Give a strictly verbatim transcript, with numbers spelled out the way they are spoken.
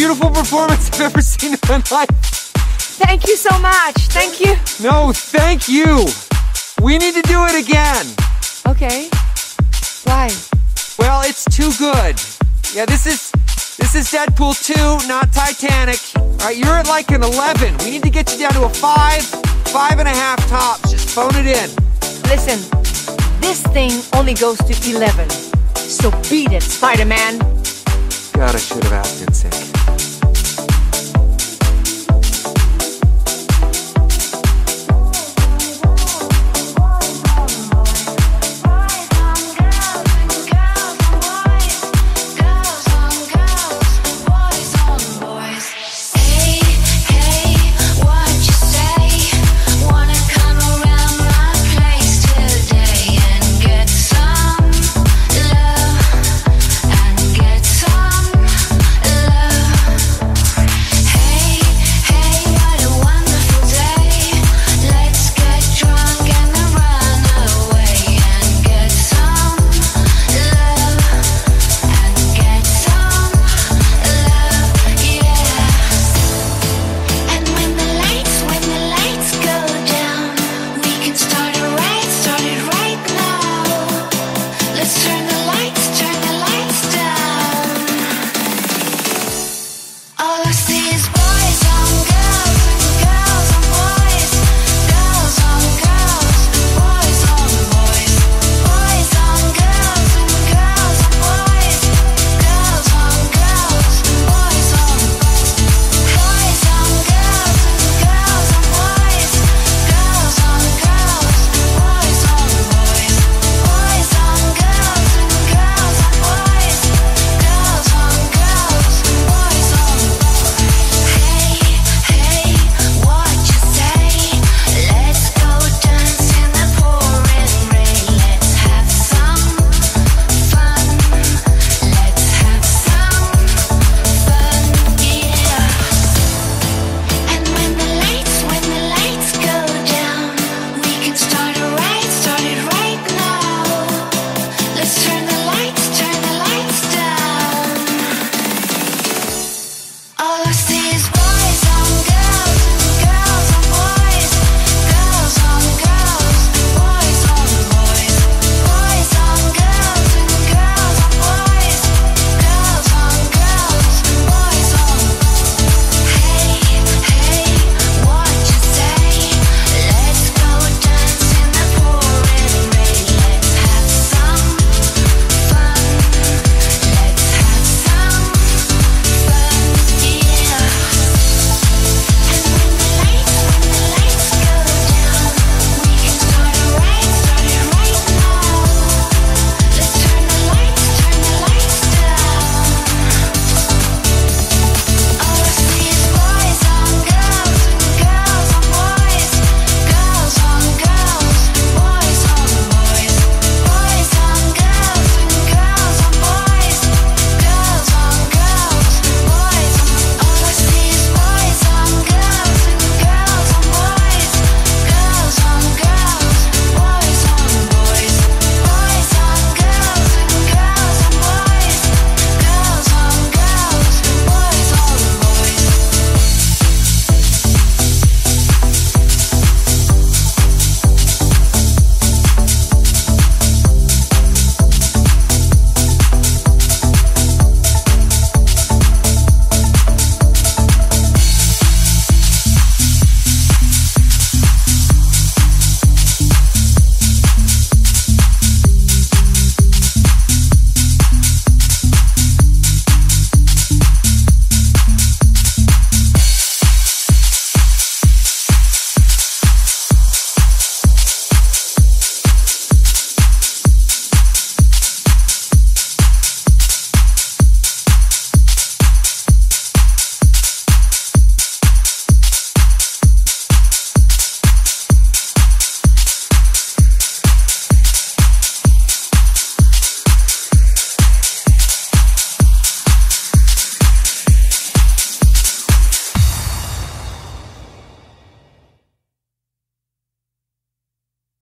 beautiful performance I've ever seen in my life. Thank you so much. Thank you. No, thank you. We need to do it again. Okay. Why? Well, it's too good. Yeah, this is this is Deadpool two, not Titanic. All right, you're at like an eleven. We need to get you down to a five, five and a half tops. Just phone it in. Listen, this thing only goes to eleven. So beat it, Spider-Man. God, I should have asked in sync.